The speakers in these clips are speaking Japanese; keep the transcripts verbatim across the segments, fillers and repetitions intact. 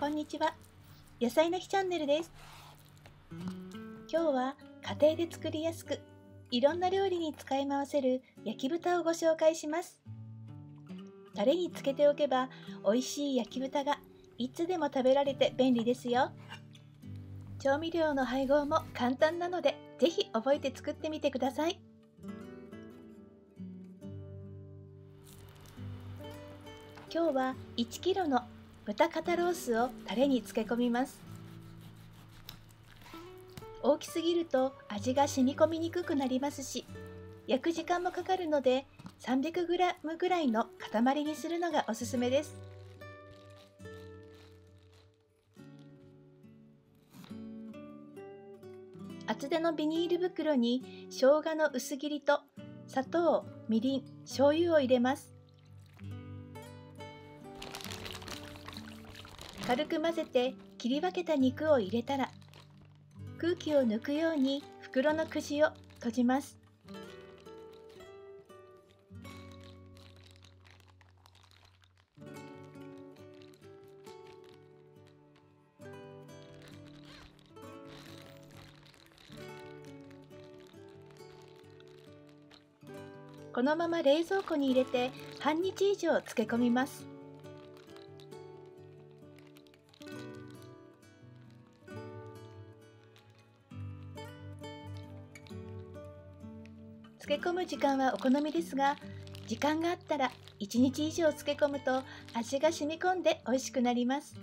こんにちは、野菜の日チャンネルです。今日は家庭で作りやすくいろんな料理に使い回せる焼き豚をご紹介します。タレに漬けておけば美味しい焼き豚がいつでも食べられて便利ですよ。調味料の配合も簡単なのでぜひ覚えて作ってみてください。今日はいちキロの豚肩ロースをタレに漬け込みます。大きすぎると味が染み込みにくくなりますし、焼く時間もかかるので さんびゃくグラム ぐらいの塊にするのがおすすめです。厚手のビニール袋に生姜の薄切りと砂糖、みりん、醤油を入れます。軽く混ぜて切り分けた肉を入れたら、空気を抜くように袋のくじを閉じます。このまま冷蔵庫に入れて半日以上漬け込みます。漬け込む時間はお好みですが、時間があったらいちにち以上漬け込むと味が染み込んで美味しくなります。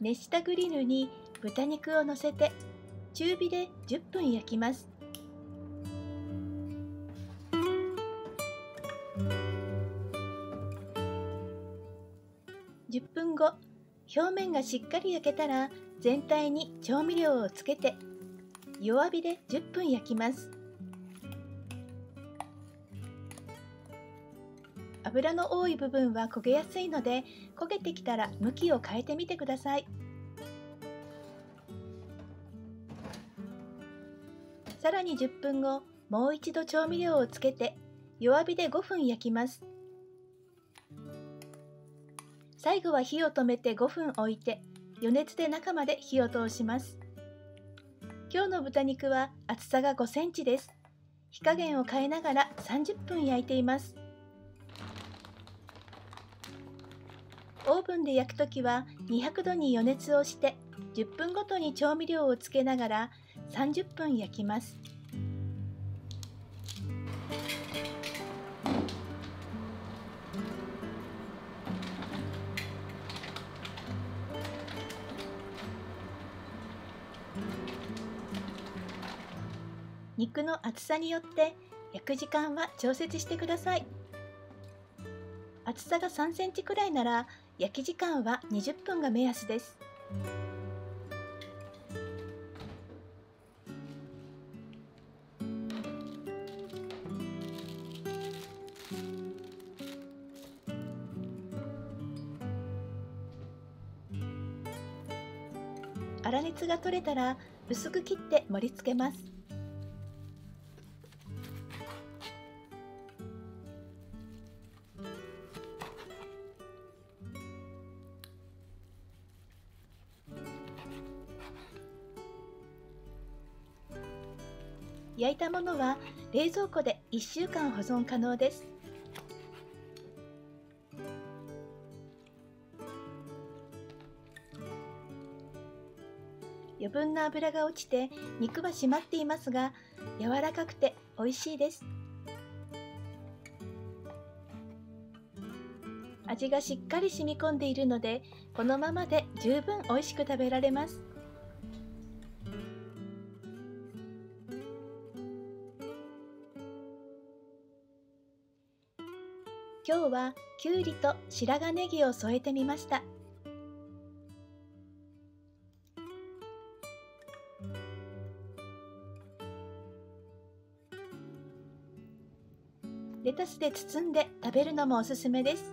熱したグリルに豚肉をのせて中火でじゅっぷん焼きます。じゅっぷんご、表面がしっかり焼けたら全体に調味料をつけて弱火でじゅっぷん焼きます。油の多い部分は焦げやすいので、焦げてきたら向きを変えてみてください。さらにじゅっぷんご、もう一度調味料をつけて弱火でごふん焼きます。最後は火を止めてごふん置いて余熱で中まで火を通します。今日の豚肉は厚さがごセンチです。火加減を変えながらさんじゅっぷん焼いています。オーブンで焼くときはにひゃくどに余熱をしてじゅっぷんごとに調味料をつけながらさんじゅっぷん焼きます。肉の厚さによって焼く時間は調節してください。厚さがさんセンチくらいなら焼き時間はにじゅっぷんが目安です。粗熱が取れたら薄く切って盛り付けます。焼いたものは冷蔵庫でいっしゅうかん保存可能です。余分な脂が落ちて肉は締まっていますが、柔らかくて美味しいです。味がしっかり染み込んでいるので、このままで十分美味しく食べられます。今日はきゅうりと白髪ネギを添えてみました。レタスで包んで食べるのもおすすめです。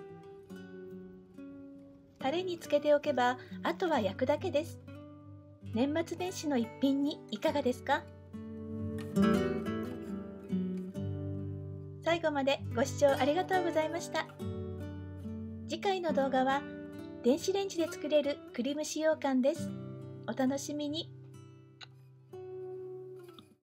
タレにつけておけば、あとは焼くだけです。年末年始の一品にいかがですか？最後までご視聴ありがとうございました。次回の動画は電子レンジで作れる栗蒸し羊羹です。お楽しみに。